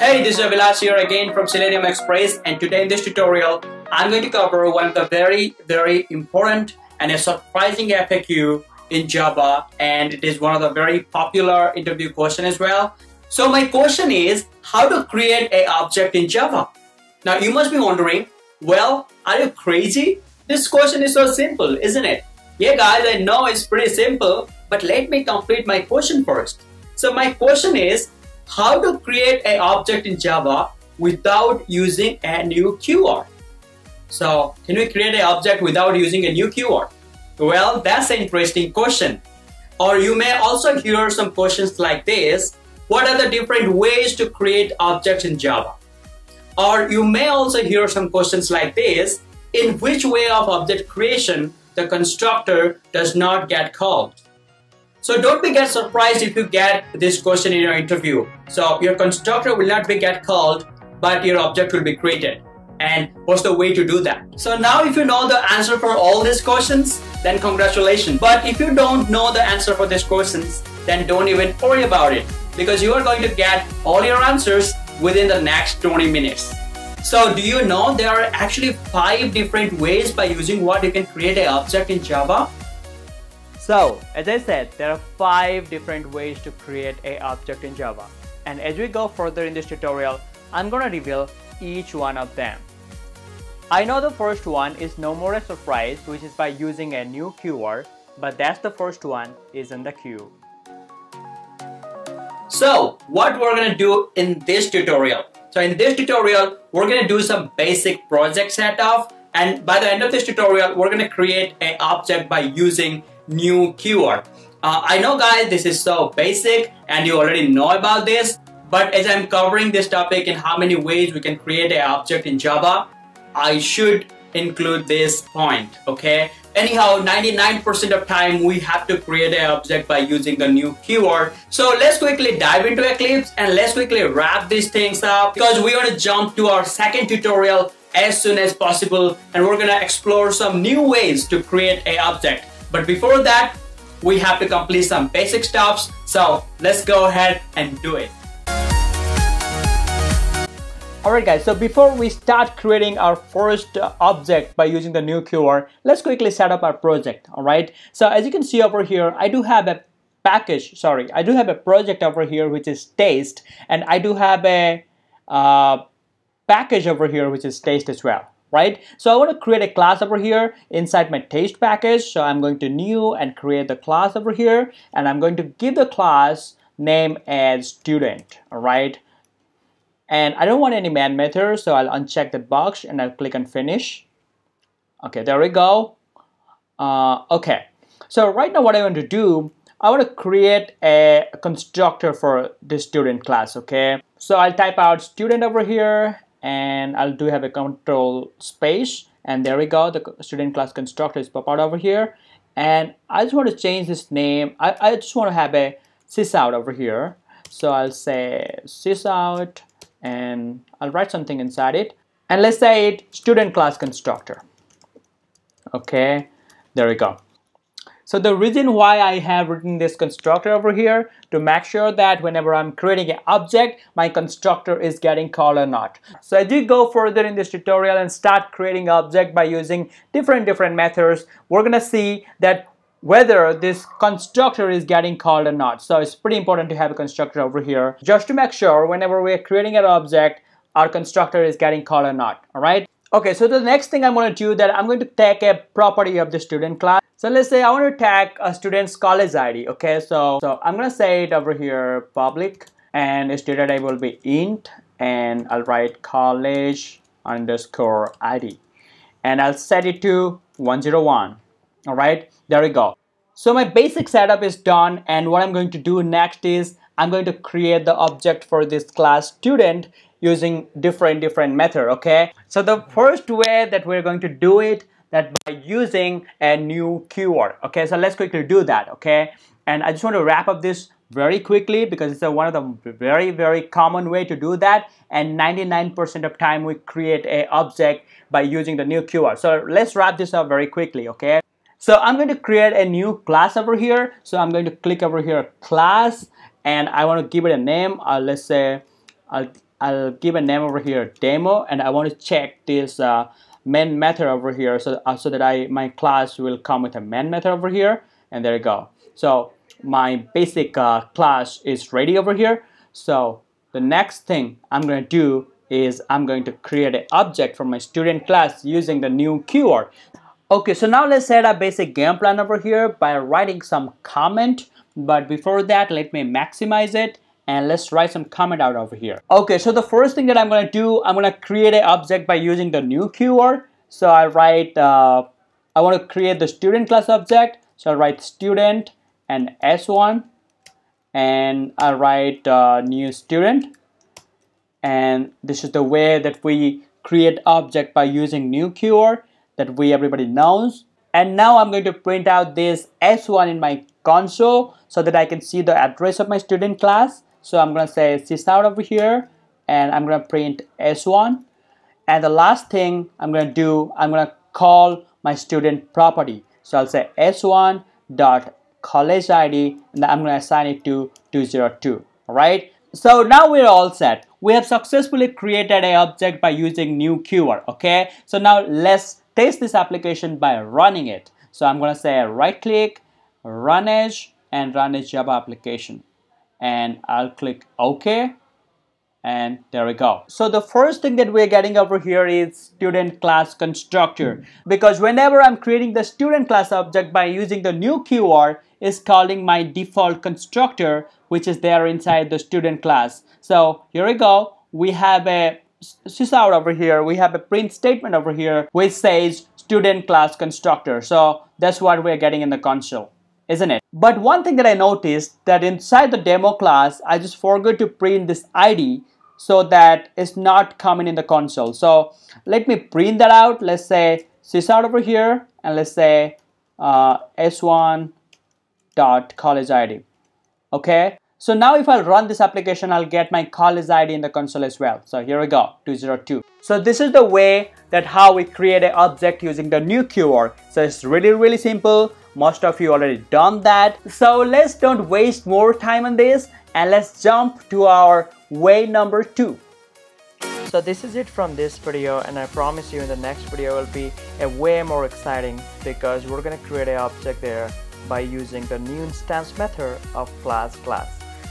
Hey, this is Avilash here again from Selenium Express, and today in this tutorial I'm going to cover one of the very, very important and a surprising FAQ in Java, and it is one of the very popular interview question as well. So my question is how to create an object in Java. Now you must be wondering, well, are you crazy? This question is so simple, isn't it? Yeah guys, I know it's pretty simple, but let me complete my question first. So my question is, how to create an object in Java without using a new keyword? So, can we create an object without using a new keyword? Well, that's an interesting question. Or you may also hear some questions like this. What are the different ways to create objects in Java? Or you may also hear some questions like this. In which way of object creation the constructor does not get called? So don't be get surprised if you get this question in your interview. So your constructor will not be get called, but your object will be created. And what's the way to do that? So now if you know the answer for all these questions, then congratulations. But if you don't know the answer for these questions, then don't even worry about it, because you are going to get all your answers within the next 20 minutes. So do you know there are actually 5 different ways by using what you can create an object in Java? So, as I said, there are 5 different ways to create an object in Java. And as we go further in this tutorial, I'm gonna reveal each one of them. I know the first one is no more a surprise, which is by using a new keyword, but that's the first one is in the queue. So, what we're gonna do in this tutorial? So in this tutorial, we're gonna do some basic project setup, and by the end of this tutorial, we're gonna create an object by using new keyword. I know guys, this is so basic and you already know about this, but as I'm covering this topic in how many ways we can create an object in Java, I should include this point, okay? Anyhow, 99% of time we have to create an object by using the new keyword. So let's quickly dive into Eclipse and let's quickly wrap these things up, because we want to jump to our second tutorial as soon as possible, and we're gonna explore some new ways to create an object. But before that, we have to complete some basic steps. So let's go ahead and do it. Alright guys, so before we start creating our first object by using the new keyword, let's quickly set up our project, alright? So as you can see over here, I do have a project over here which is test, and I do have a package over here which is test as well. Right, so I want to create a class over here inside my test package. So I'm going to new and create the class over here, and I'm going to give the class name as student. All right, and I don't want any man method, so I'll uncheck the box and I'll click on finish. Okay, there we go. Okay, so right now what I want to do, I want to create a constructor for this student class. Okay, so I'll type out student over here, and I'll do have a control space, and there we go, the student class constructor is pop out over here. And I just want to change this name. I just want to have a sysout over here, so I'll say sysout, and I'll write something inside it, and let's say it student class constructor. Okay, there we go. So the reason why I have written this constructor over here, to make sure that whenever I'm creating an object, my constructor is getting called or not. So as you go further in this tutorial and start creating object by using different methods, we're gonna see that whether this constructor is getting called or not. So it's pretty important to have a constructor over here, just to make sure whenever we're creating an object, our constructor is getting called or not, all right? Okay, so the next thing I'm gonna do, that I'm going to take a property of the student class. So let's say I want to tag a student's college ID, okay? So I'm gonna say it over here, public, and its data type will be int, and I'll write college underscore ID, and I'll set it to 101, all right? There we go. So my basic setup is done, and what I'm going to do next is I'm going to create the object for this class student using different method, okay? So the first way that we're going to do it, that by using a new keyword. Okay, so let's quickly do that, okay? And I just want to wrap up this very quickly, because it's one of the very, very common way to do that, and 99% of time we create a object by using the new keyword. So let's wrap this up very quickly, okay? So I'm going to create a new class over here. So I'm going to click over here, class, and I want to give it a name. Let's say I'll I'll give a name over here, demo, and I want to check this main method over here, so that my class will come with a main method over here, and there you go. So my basic class is ready over here. So the next thing I'm going to do is I'm going to create an object for my student class using the new keyword. Okay, so now let's set a basic game plan over here by writing some comment. But before that, let me maximize it and let's write some comment out over here. Okay, so the first thing that I'm going to do, I'm going to create an object by using the new keyword. So I write, I want to create the student class object. So I write student and S1, and I write new student. And this is the way that we create object by using new keyword that everybody knows. And now I'm going to print out this S1 in my console so that I can see the address of my student class. So I'm going to say sysout over here, and I'm going to print S1. And the last thing I'm going to do, I'm going to call my student property. So I'll say S1.collegeID, and I'm going to assign it to 202. All right. So now we're all set. We have successfully created an object by using new keyword. Okay, so now let's test this application by running it. So I'm going to say right click, run as, and run as Java application, and I'll click OK, and there we go. So the first thing that we're getting over here is student class constructor, because whenever I'm creating the student class object by using the new keyword, is calling my default constructor, which is there inside the student class. So here we go, we have a sysout over here, we have a print statement over here which says student class constructor. So that's what we're getting in the console, isn't it? But one thing that I noticed, that inside the demo class I just forgot to print this ID, so that it's not coming in the console. So let me print that out. Let's say sysout over here, and let's say S1.collegeID. Okay, so now if I run this application, I'll get my college ID in the console as well. So here we go, 202. So this is the way that how we create an object using the new keyword. So it's really simple. Most of you already done that. So let's don't waste more time on this, and let's jump to our way number 2. So this is it from this video, and I promise you in the next video will be a way more exciting, because we're gonna create an object there by using the new instance method of class.